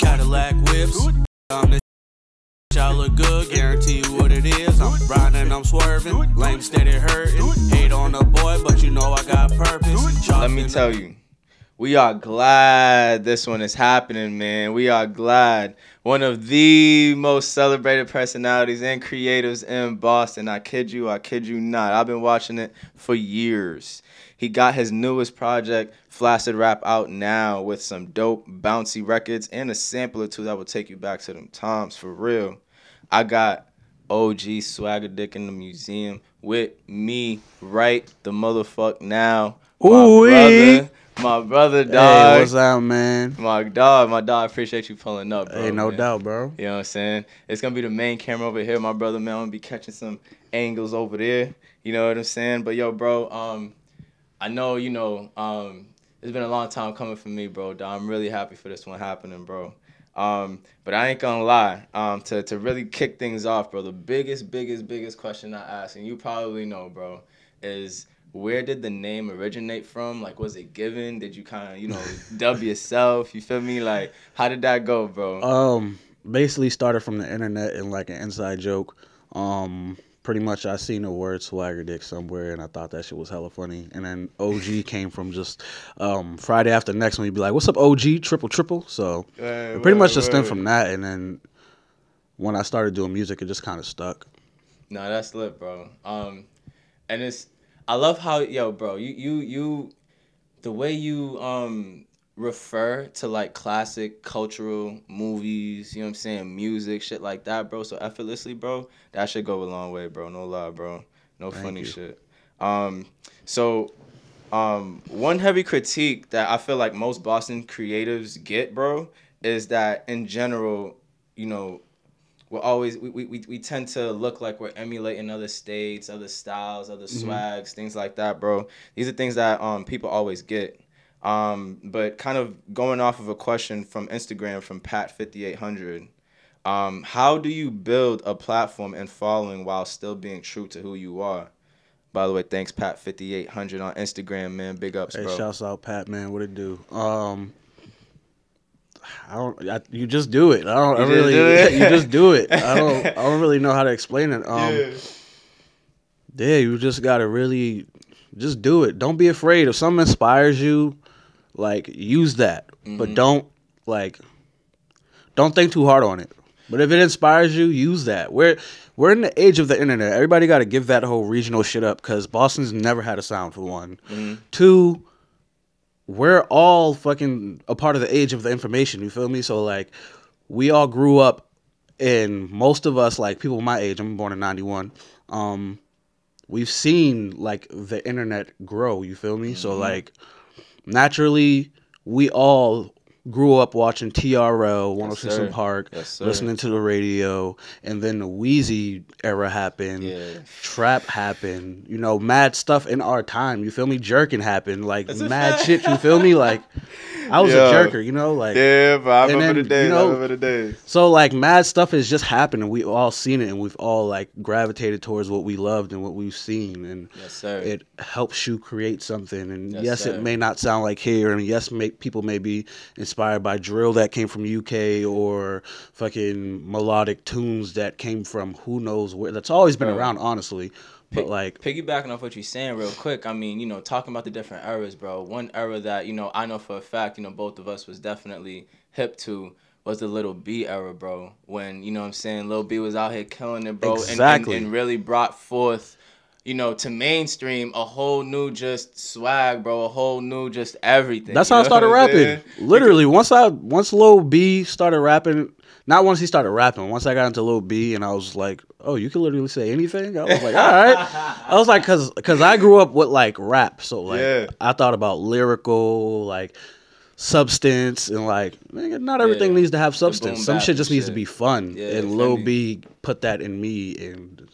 Cadillac whips. I'm the y'all look good, guarantee what it is. I'm riding, I'm swerving, lame steady hurting. Hate on the boy, but you know I got purpose. Let me tell you, we are glad this one is happening, man. We are glad. One of the most celebrated personalities and creatives in Boston. I kid you not. I've been watching it for years. He got his newest project, Flaccid Rap, out now with some dope, bouncy records and a sample or two that will take you back to them times for real. I got OG Swagger Dick in the museum with me right the motherfuck now. Ooh, my brother, dog. Hey, what's up, man? My dog, appreciate you pulling up, bro. Hey, no doubt, bro. You know what I'm saying? It's going to be the main camera over here, my brother, man. I'm going to be catching some angles over there. You know what I'm saying? But, yo, bro, I know, you know, it's been a long time coming for me, bro. I'm really happy for this one happening, bro. But I ain't going to lie. To really kick things off, bro, the biggest question I ask, and you probably know, bro, is where did the name originate from? Like, was it given? Did you kind of, you know, dub yourself? You feel me? Like, how did that go, bro? Basically started from the internet and like an inside joke. Pretty much I seen the word Swagger Dick somewhere and I thought that shit was hella funny. And then OG came from just Friday after next one, you'd be like, what's up, OG? Triple. So hey, it pretty much just stemmed from that. And then when I started doing music, it just kind of stuck. No, that's lit, bro. And it's, I love how, yo, bro, you the way you refer to like classic cultural movies, you know what I'm saying, music, shit like that, bro, so effortlessly, bro, that should go a long way, bro. No lie, bro. No funny shit. So one heavy critique that I feel like most Boston creatives get, bro, is that in general, you know, we're always we tend to look like we're emulating other states, other styles, other swags, things like that, bro. These are things that people always get. But kind of going off of a question from Instagram from Pat5800, how do you build a platform and following while still being true to who you are? By the way, thanks Pat5800 on Instagram, man. Big ups, bro. Hey, shouts out Pat, man. What it do? You just do it. You just do it. I don't really know how to explain it. Yeah, you just gotta really just do it. Don't be afraid. If something inspires you, like, use that. But don't think too hard on it. But if it inspires you, use that. We're in the age of the internet. Everybody gotta give that whole regional shit up because Boston's never had a sound, for one. Two, we're all fucking a part of the age of the information, you feel me? So, like, we all grew up, and most of us, like, people my age, I'm born in 91, we've seen, like, the internet grow, you feel me? So, like, naturally, we all grew up watching T.R.O., 106 and Park, listening to the radio, and then the Wheezy era happened, trap happened, you know, mad stuff in our time, you feel me? Jerking happened, like, mad shit, you feel me? Like, I was a jerker, you know? Like, yeah, but I remember the days, you know, I remember the days. So, like, mad stuff has just happened, and we've all seen it, and we've all, like, gravitated towards what we loved and what we've seen, and it helps you create something, and yes, it may not sound like here, and yes, people may be inspired by drill that came from UK or fucking melodic tunes that came from who knows where. That's always been around, honestly. But like piggybacking off what you're saying real quick, I mean, you know, talking about the different eras, bro. One era that, you know, I know for a fact, you know, both of us was definitely hip to was the Lil B era, bro. When, you know what I'm saying, Lil B was out here killing it, bro. Exactly. And really brought forth, you know, to mainstream, a whole new just swag, bro. A whole new just everything. That's how I started rapping. Literally, once Lil B started rapping, not once he started rapping, once I got into Lil B and I was like, oh, you can literally say anything? I was like, all right. I was like, because I grew up with, like, rap. So, like, I thought about lyrical, like, substance and like, not everything needs to have substance. Some shit just needs to be fun. Yeah, and Lil B put that in me and...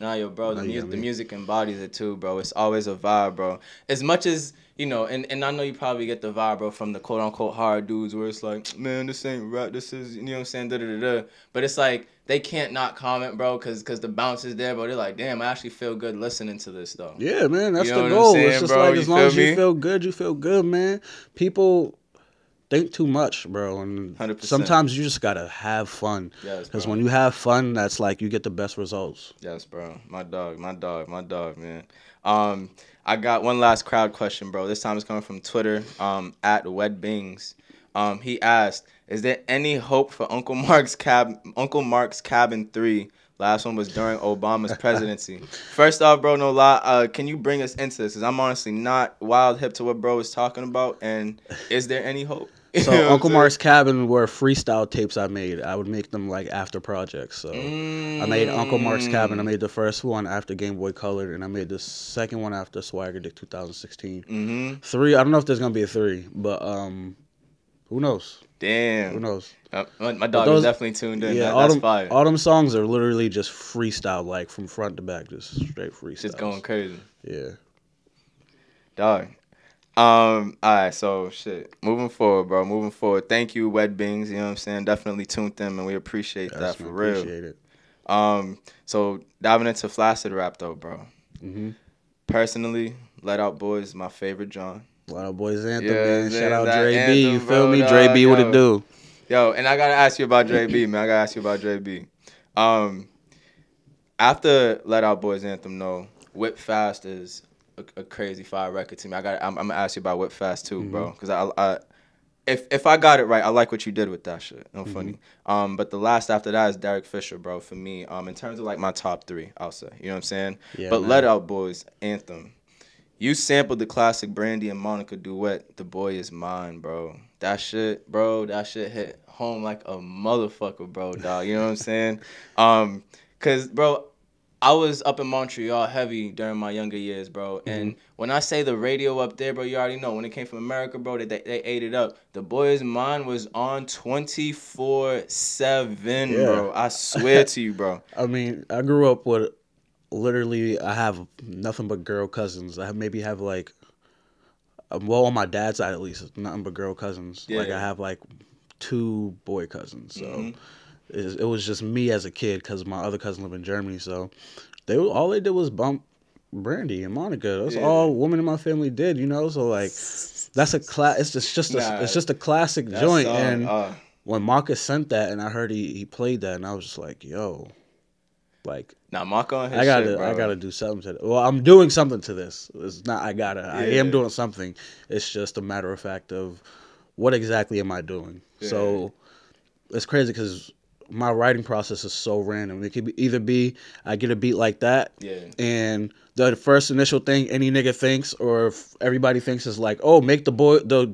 Nah, yo, bro, the music embodies it too, bro. It's always a vibe, bro. As much as, you know, and I know you probably get the vibe, bro, from the quote-unquote hard dudes where it's like, man, this ain't rap, this is, you know what I'm saying, da-da-da-da. But it's like, they can't not comment, bro, because the bounce is there, bro. They're like, damn, I actually feel good listening to this, though. Yeah, man, that's the goal. It's just like, as long as you feel good, man. People... think too much, bro. And 100%. Sometimes you just gotta have fun. Yes, because when you have fun, that's like you get the best results. Yes, bro. My dog, man. I got one last crowd question, bro. This time it's coming from Twitter, at WedBings. He asked, "Is there any hope for Uncle Mark's Cabin 3?" Last one was during Obama's presidency. First off, bro, no lie, can you bring us into this? Because I'm honestly not wild hip to what bro is talking about. And is there any hope? So Uncle Mark's Cabin were freestyle tapes I made. I would make them like after projects. So I made Uncle Mark's Cabin. I made the first one after Game Boy Color, and I made the second one after Swagger Dick 2016. Mm-hmm. 3, I don't know if there's going to be a 3, but who knows? Damn. Who knows? My dog is definitely tuned in. Yeah, that's fire. All them songs are literally just freestyle, like from front to back, just straight freestyle. Just going crazy. Yeah. Dog. All right, so shit. Moving forward, bro. Moving forward. Thank you, WedBings. You know what I'm saying? Definitely tuned them, and we appreciate that for real. Appreciate it. So diving into Flaccid Rap though, bro. Mm-hmm. Personally, Let Out Boys is my favorite genre. Let Out Boys anthem, man. Shout out Dre B. You feel me? Dre B, what it do? Yo, and I gotta ask you about Dre B, man. I gotta ask you about Dre B. After Let Out Boys anthem, though, Whip Fast is a crazy fire record to me. I'm gonna ask you about Whip Fast too, mm-hmm. bro, because if I got it right, I like what you did with that shit. No mm-hmm. funny. But the last after that is Derek Fisher, bro. For me, in terms of like my top 3, I'll say. You know what I'm saying? Yeah, but man. Let Out Boys anthem. You sampled the classic Brandy and Monica duet, The Boy Is Mine, bro. That shit hit home like a motherfucker, bro, dog. You know what I'm saying? Because, bro, I was up in Montreal heavy during my younger years, bro. And mm-hmm. when I say the radio up there, bro, you already know. When it came from America, bro, they ate it up. The Boy Is Mine was on 24/7, yeah. bro. I swear to you, bro. I mean, I grew up with... Literally, I have nothing but girl cousins. I maybe have like, well, on my dad's side at least, nothing but girl cousins. Yeah, like yeah. I have like 2 boy cousins. So mm-hmm. it was just me as a kid because my other cousin lived in Germany. So all they did was bump Brandy and Monica. That's yeah. all women in my family did, you know. So like, that's a it's just a classic joint. Song, and when Marcus sent that, and I heard he played that, and I was just like, yo. Like, nah, Mark on his shit, bro. I gotta do something to this. Well, I'm doing something to this. It's not, yeah. I am doing something. It's just a matter of fact of what exactly am I doing? Yeah. So it's crazy because my writing process is so random. It could either be I get a beat like that, yeah. and the first initial thing any nigga thinks or everybody thinks is like, oh, make the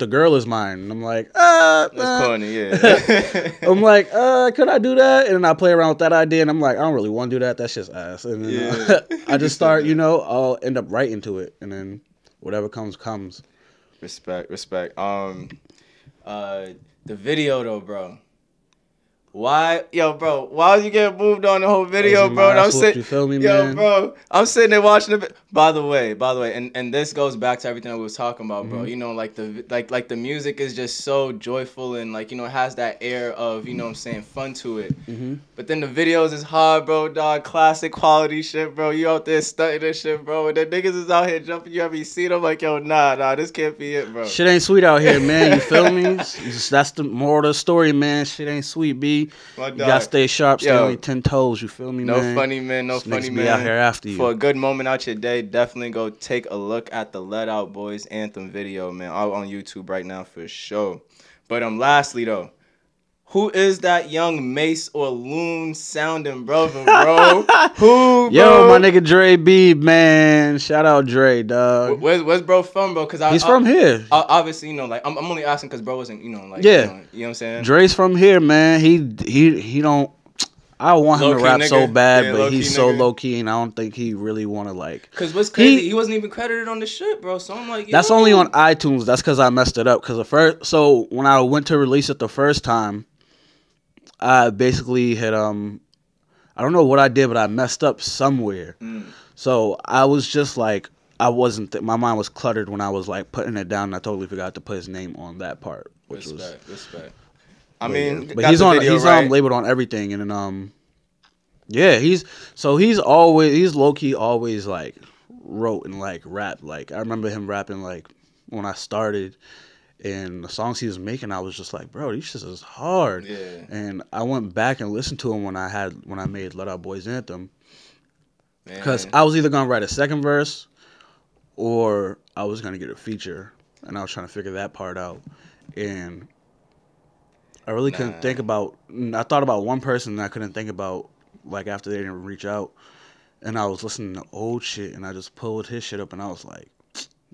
girl is mine. And I'm like, that's corny, yeah. I'm like, could I do that? And then I play around with that idea, and I'm like, I don't really want to do that. That's just ass. And then yeah. I just start, you know, I'll end up right into it, and then whatever comes. Respect. The video though, bro. Why, yo, bro? Why was you getting moved on the whole video, bro? And I'm sitting, bro. I'm sitting there watching the. By the way, and this goes back to everything that we was talking about, bro. Mm-hmm. You know, like the music is just so joyful and like you know it has that air of you know what I'm saying fun to it. Mm-hmm. But then the videos is hard, bro, dog. Classic quality shit, bro. You out there stunting this shit, bro. And the niggas is out here jumping you every seat. I'm like, yo, nah, this can't be it, bro. Shit ain't sweet out here, man. You feel me? That's the moral of the story, man. Shit ain't sweet, B. You gotta stay sharp, stay on your 10 toes. You feel me, man? No funny man. Out here after you. For a good moment out your day, definitely go take a look at the Let Out Boys anthem video, man. All on YouTube right now for sure. But lastly though, who is that young Mace or Loon sounding brother, bro? Who, bro? Yo, my nigga Dre B, man. Shout out Dre, dog. Where's bro from, bro? Cause he's from here. Obviously, you know, like I'm only asking because bro wasn't, you know, like yeah. You know what I'm saying. Dre's from here, man. He don't. I want him to rap so bad, but he's so low-key, and I don't think he really want to, like... Because what's crazy, he wasn't even credited on the shit, bro, so I'm like... That's only on iTunes. That's because I messed it up. So when I went to release it the first time, I basically had... I don't know what I did, but I messed up somewhere. Mm. So I was just like... my mind was cluttered when I was, like, putting it down, and I totally forgot to put his name on that part, which was... Respect. I mean, but he's labeled on everything, and then, yeah, he's low key always like wrote and like rapped. Like I remember him rapping like when I started, And the songs he was making, I was just like, bro, these shit is hard. Yeah. And I went back and listened to him when I made Let Out Boys Anthem. Because I was either going to write a second verse or I was going to get a feature. And I was trying to figure that part out. And I really couldn't think about... I thought about one person that I couldn't think about, like, after they didn't reach out. And I was listening to old shit, and I just pulled his shit up, and I was like,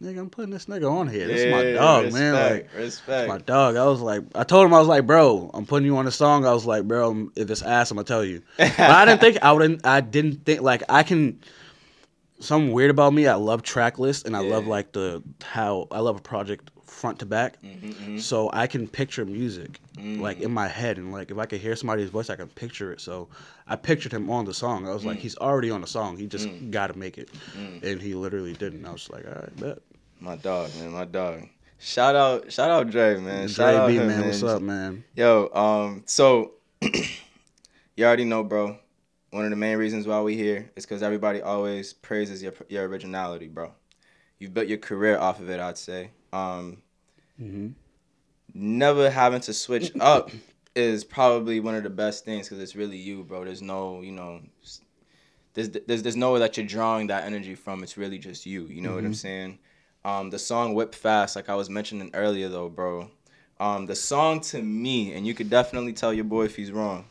nigga, I'm putting this nigga on here. This is my dog, man. Like, respect. My dog. I was like, I told him, I was like, bro, I'm putting you on a song. I was like, bro, if it's ass, I'm gonna tell you. But I didn't think like I can. Something weird about me, I love track lists, and I love like I love a project front to back. Mm-hmm. So I can picture music like in my head, and like if I could hear somebody's voice, I can picture it. So I pictured him on the song. I was like, he's already on the song. He just got to make it, and he literally didn't. I was like, all right, bet. My dog, man, my dog. Shout out Dre, man. Dre B, man. What's up, man? Yo, so you already know, bro. One of the main reasons why we here is because everybody always praises your originality, bro. You built your career off of it, I'd say. Never having to switch up is probably one of the best things because it's really you, bro. There's no, you know, there's nowhere that you're drawing that energy from. It's really just you. You know what I'm saying? The song Whip Fast, like I was mentioning earlier, though, bro. The song to me, and you could definitely tell your boy if he's wrong,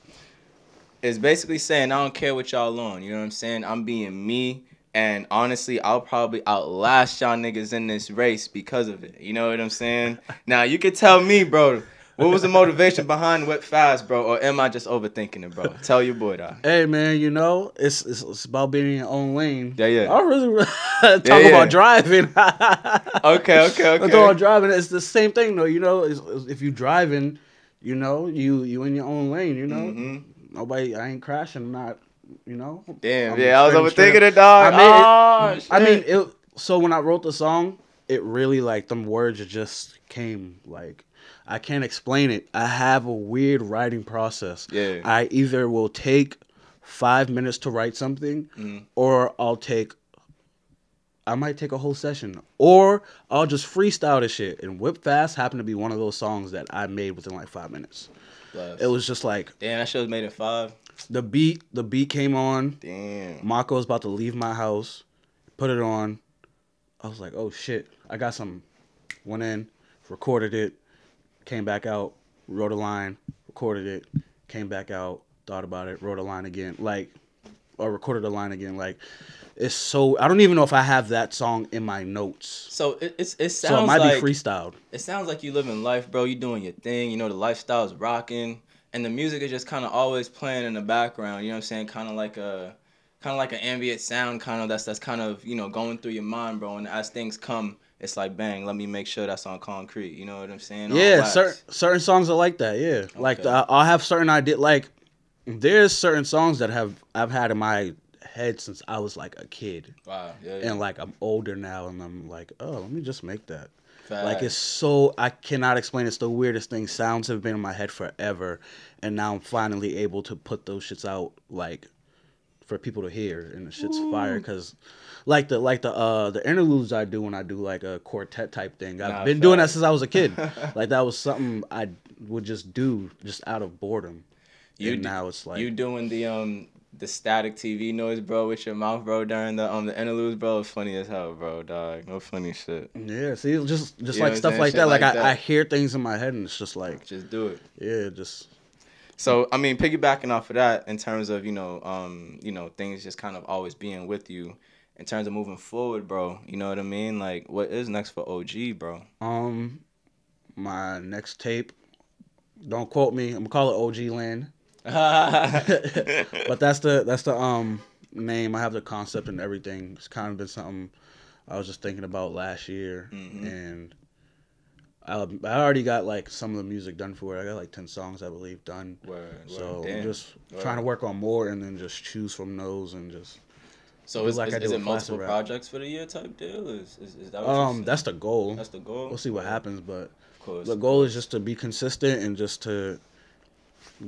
is basically saying, I don't care what y'all on. You know what I'm saying? I'm being me. And honestly, I'll probably outlast y'all niggas in this race because of it. You know what I'm saying? Now, you can tell me, bro, what was the motivation behind Whip Fast, bro? Or am I just overthinking it, bro? Tell your boy that. Hey, man, you know, it's about being in your own lane. Yeah, yeah. I really talk about driving. Okay. I talk about driving. It's the same thing, though. You know, if you driving, you know, you in your own lane, you know? Mm-hmm. Nobody, I ain't crashing, I'm not, you know. Damn, I was overthinking it, dog. So when I wrote the song, it really, like, them words just came, like, I can't explain it. I have a weird writing process. Yeah. I either will take 5 minutes to write something, or I might take a whole session, or I'll just freestyle this shit. And Whip Fast happened to be one of those songs that I made within, like, 5 minutes. Plus. It was just like... Damn, that shit was made in 5. The beat came on. Damn. Mako was about to leave my house. Put it on. I was like, oh, shit. I got some... Went in, recorded it, came back out, wrote a line, recorded it, came back out, thought about it, wrote a line again. Like, or recorded a line again. Like, it's so... I don't even know if I have that song in my notes. So, it sounds like... So, it might be freestyled. It sounds like you living life, bro. You doing your thing. You know, the lifestyle's rocking. And the music is just kind of always playing in the background. You know what I'm saying? Kind of like an ambient sound, kind of... That's kind of, you know, going through your mind, bro. And as things come, it's like, bang, let me make sure that's on concrete. You know what I'm saying? Yeah, certain songs are like that, yeah. Okay. Like, I'll have certain ideas... Like, there's certain songs that I've had in my... head since I was like a kid. Wow. Yeah, yeah. And like I'm older now and I'm like, oh, let me just make that. Fact. Like it's so, I cannot explain. It's the weirdest thing. Sounds have been in my head forever. And now I'm finally able to put those shits out like for people to hear, and the shit's fire. Cause like the interludes I do when I do like a quartet type thing. I've been doing that since I was a kid. Like that was something I would just do just out of boredom. Now it's like. You doing the static TV noise, bro, with your mouth, bro, during the interludes, bro, is funny as hell, bro, dog. No funny shit. Yeah, see, just like stuff like that. Like I hear things in my head, and it's just like, just do it. Yeah, just. So I mean, piggybacking off of that, in terms of things just kind of always being with you, in terms of moving forward, bro. You know what I mean? Like, what is next for OG, bro? My next tape. Don't quote me. I'm gonna call it OG Land. But that's the name. I have the concept and everything. It's kind of been something I was just thinking about last year, and I already got like some of the music done for it. I got like 10 songs I believe done. I'm just trying to work on more and then just choose from those and just. So is it multiple projects for the year type deal? Is that what that's the goal. That's the goal. We'll see what happens, but of course, the goal is just to be consistent and just to.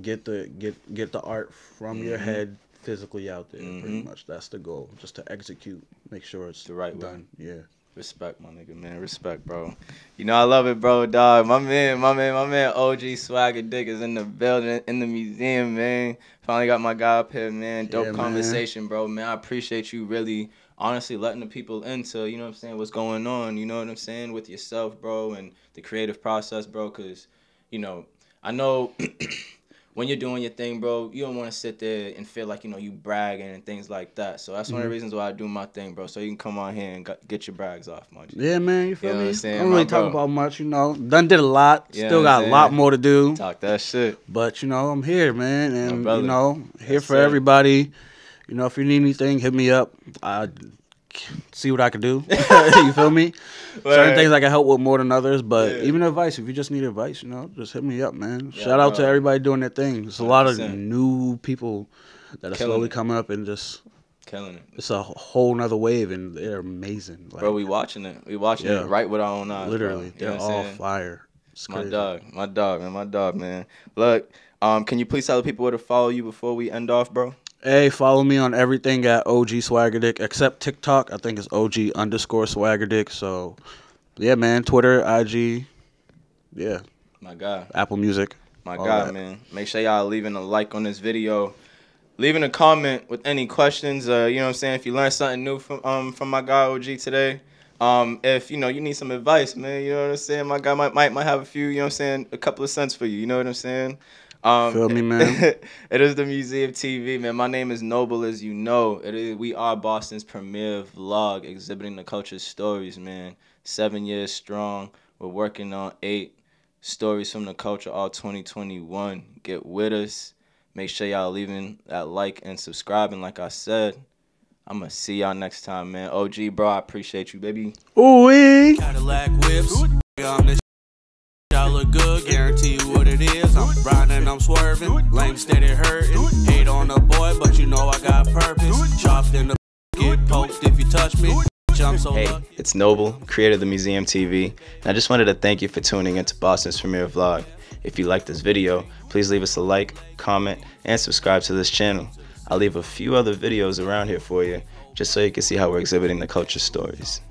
Get the art from your head physically out there, pretty much. That's the goal, just to execute, make sure it's the right way. Yeah. Respect, my nigga, man. Respect, bro. You know I love it, bro, dog. My man, OG Swagger Dick is in the building, in the museum, man. Finally got my guy up here, man. Dope conversation, man. Bro, man. I appreciate you really, honestly, letting the people into, you know what I'm saying, what's going on, you know what I'm saying, with yourself, bro, and the creative process, bro, because, you know, I know when you're doing your thing, bro, you don't want to sit there and feel like, you know, you bragging and things like that. So that's one of the reasons why I do my thing, bro. So you can come on here and get your brags off, my G. Yeah, man, you feel me? I don't really talk about much, you know. Done did a lot. Still got a lot more to do. Talk that shit. But, you know, I'm here, man, and, you know, here for everybody. You know, if you need anything, hit me up. I see what I can do. You feel me? Right. Certain things I can help with more than others, but even advice, if you just need advice, you know, just hit me up, man. Yeah, shout out to everybody doing their thing. There's a lot of new people that are slowly coming up and just killing it. It's a whole nother wave, and they're amazing. Like, bro, we watching it. We watching it right with our own eyes. Literally, they're all fire. It's crazy. My dog, man. Look, can you please tell the people where to follow you before we end off, bro? Hey, follow me on everything at OG Swagger Dick, except TikTok. I think it's OG_Swagger Dick. So, yeah, man, Twitter, IG, yeah. My guy. Apple Music. My guy, man. Make sure y'all leaving a like on this video. Leaving a comment with any questions. You know what I'm saying? If you learned something new from my guy OG today. If, you know, you need some advice, man, you know what I'm saying? My guy might have a few, you know what I'm saying, a couple of cents for you. You know what I'm saying? Feel me, man. It is the Museum TV, man. My name is Noble, as you know. We are Boston's premier vlog, exhibiting the culture's stories, man. 7 years strong. We're working on 8 stories from the culture, all 2021. Get with us. Make sure y'all leaving that like and subscribing, like I said. I'm going to see y'all next time, man. OG, bro, I appreciate you, baby. Ooh-wee. Cadillac whips. Y'all look good, guarantee you what it is. I'm riding, I'm swerving, lame steady hurting. Hate on a boy, but you know I got purpose. Chopped in the get poked if you touch me. I'm so hey, lucky. It's Noble, creator of the Museum TV, and I just wanted to thank you for tuning into Boston's premier vlog. If you like this video, please leave us a like, comment, and subscribe to this channel. I'll leave a few other videos around here for you, just so you can see how we're exhibiting the culture stories.